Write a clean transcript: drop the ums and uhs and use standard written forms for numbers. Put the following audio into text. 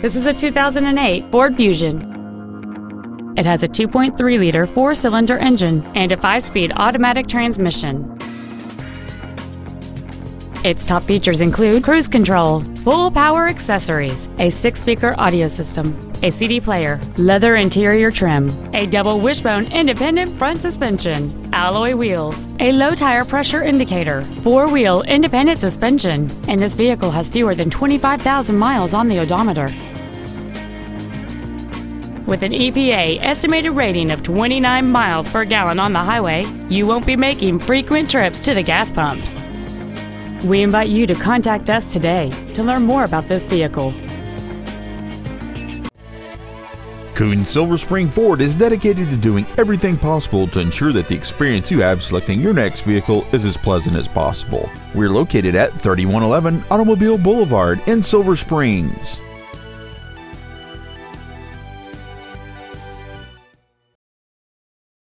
This is a 2008 Ford Fusion. It has a 2.3-liter four-cylinder engine and a 5-speed automatic transmission. Its top features include cruise control, full power accessories, a 6-speaker audio system, a CD player, leather interior trim, a double wishbone independent front suspension, alloy wheels, a low tire pressure indicator, 4-wheel independent suspension, and this vehicle has fewer than 25,000 miles on the odometer. With an EPA estimated rating of 29 miles per gallon on the highway, you won't be making frequent trips to the gas pumps. We invite you to contact us today to learn more about this vehicle. Koons Silver Spring Ford is dedicated to doing everything possible to ensure that the experience you have selecting your next vehicle is as pleasant as possible. We're located at 3111 Automobile Boulevard in Silver Springs.